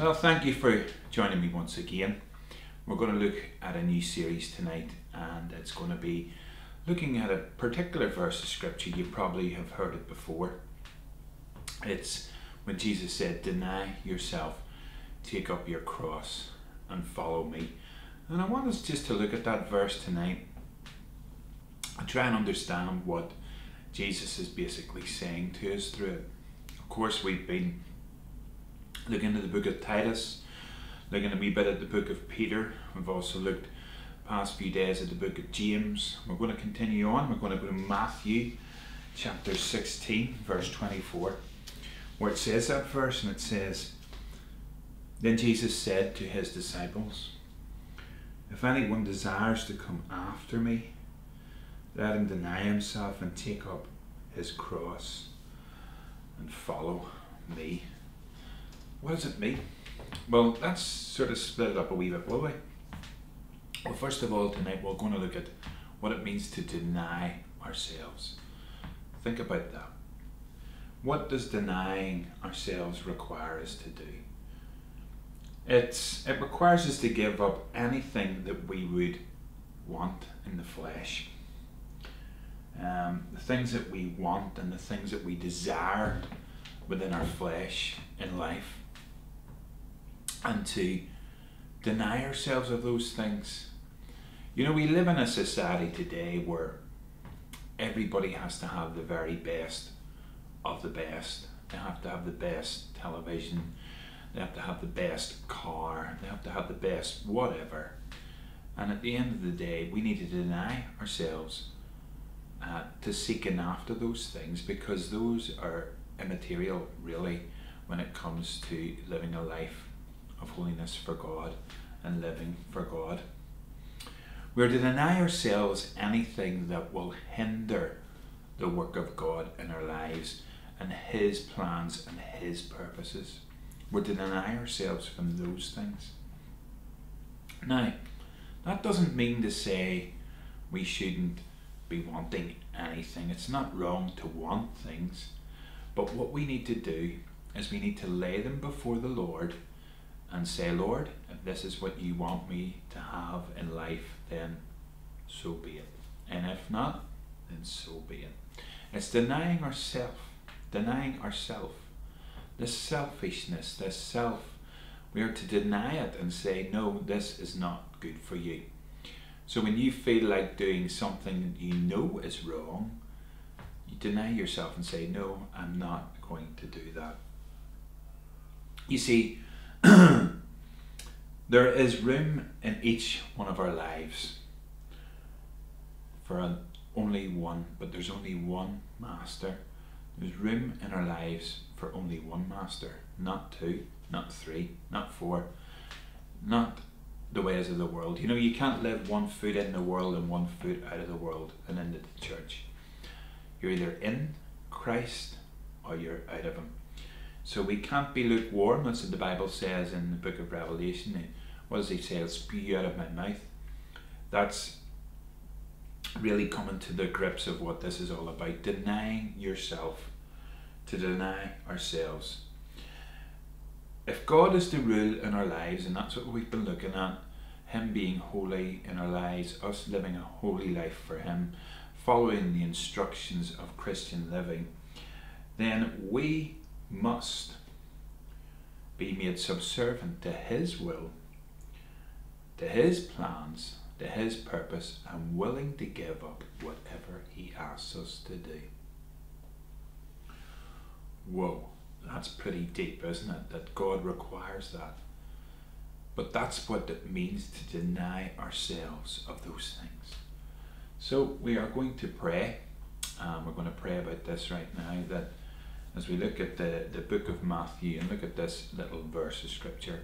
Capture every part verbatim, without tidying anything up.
Well, thank you for joining me once again. We're going to look at a new series tonight, and it's going to be looking at a particular verse of scripture. You probably have heard it before. It's when Jesus said, "Deny yourself, take up your cross and follow me." And I want us just to look at that verse tonight and try and understand what Jesus is basically saying to us through it. Of course, we've been looking at the book of Titus, looking a wee bit at the book of Peter. We've also looked past few days at the book of James. We're going to continue on. We're going to go to Matthew chapter sixteen, verse twenty-four, where it says that verse, and it says, "Then Jesus said to his disciples, 'If anyone desires to come after me, let him deny himself and take up his cross and follow me.'" What does it mean? Well, let's sort of split it up a wee bit, will we? Well, first of all, tonight we're going to look at what it means to deny ourselves. Think about that. What does denying ourselves require us to do? It's, it requires us to give up anything that we would want in the flesh. Um, the things that we want and the things that we desire within our flesh in life, and to deny ourselves of those things. You know, we live in a society today where everybody has to have the very best of the best. They have to have the best television, they have to have the best car, they have to have the best whatever. And at the end of the day, we need to deny ourselves uh, to seeking after those things, because those are immaterial really when it comes to living a life of holiness for God and living for God. We're to deny ourselves anything that will hinder the work of God in our lives and His plans and His purposes. We're to deny ourselves from those things. Now, that doesn't mean to say we shouldn't be wanting anything. It's not wrong to want things, but what we need to do is we need to lay them before the Lord and say, "Lord, if this is what you want me to have in life, then so be it. And if not, then so be it." It's denying ourself, denying ourself. This selfishness, this self, we are to deny it and say, "No, this is not good for you." So when you feel like doing something that you know is wrong, you deny yourself and say, "No, I'm not going to do that." You see, there is room in each one of our lives for an, only one, but there's only one master. There's room in our lives for only one master, not two, not three, not four, not the ways of the world. You know, you can't live one foot in the world and one foot out of the world and into the church. You're either in Christ or you're out of Him. So we can't be lukewarm. That's what the Bible says in the book of Revelation. What does he say? "I'll spew you out of my mouth." That's really coming to the grips of what this is all about. Denying yourself, to deny ourselves. If God is to rule in our lives, and that's what we've been looking at, Him being holy in our lives, us living a holy life for Him, following the instructions of Christian living, then we must be made subservient to His will, to His plans, to His purpose, and willing to give up whatever He asks us to do. Whoa, that's pretty deep, isn't it? That God requires that. But that's what it means to deny ourselves of those things. So we are going to pray, and we're going to pray about this right now, that as we look at the, the book of Matthew and look at this little verse of scripture,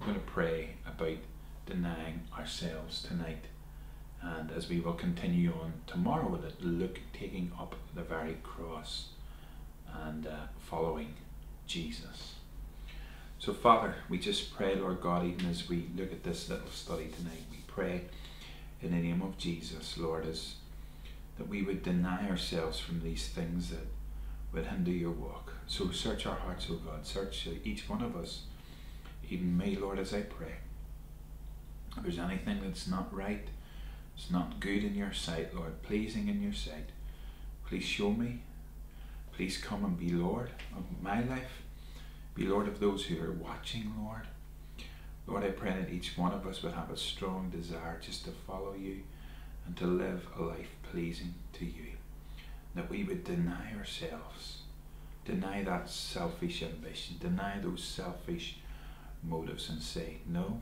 we're going to pray about denying ourselves tonight. And as we will continue on tomorrow with it, look, taking up the very cross and uh, following Jesus. So Father, we just pray, Lord God, even as we look at this little study tonight, we pray in the name of Jesus, Lord, is that we would deny ourselves from these things that would hinder your walk. So search our hearts, O God. Search each one of us even me, Lord, as I pray. If there's anything that's not right, it's not good in your sight, Lord, pleasing in your sight, please show me. Please come and be Lord of my life. Be Lord of those who are watching, Lord. Lord, I pray that each one of us would have a strong desire just to follow you and to live a life pleasing to you. That we would deny ourselves, deny that selfish ambition, deny those selfish motives and say, no,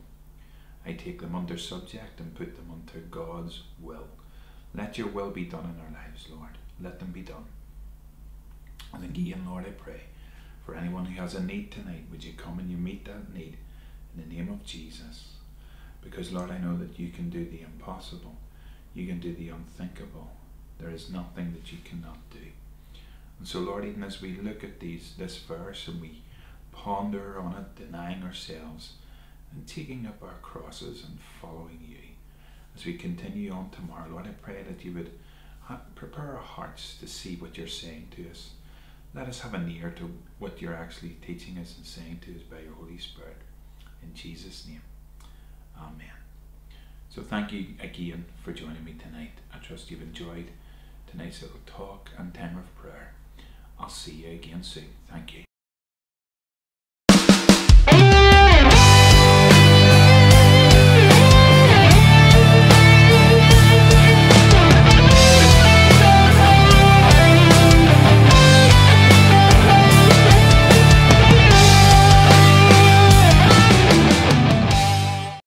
I take them under subject and put them under God's will. Let your will be done in our lives, Lord. Let them be done. And again, Lord, I pray for anyone who has a need tonight, would you come and you meet that need in the name of Jesus. Because, Lord, I know that you can do the impossible. You can do the unthinkable. There is nothing that you cannot do. And so, Lord, even as we look at these this verse and we ponder on it, denying ourselves and taking up our crosses and following you, as we continue on tomorrow, Lord, I pray that you would prepare our hearts to see what you're saying to us. Let us have an ear to what you're actually teaching us and saying to us by your Holy Spirit. In Jesus' name, amen. So thank you again for joining me tonight. I trust you've enjoyed tonight's little talk and time of prayer. I'll see you again soon. Thank you.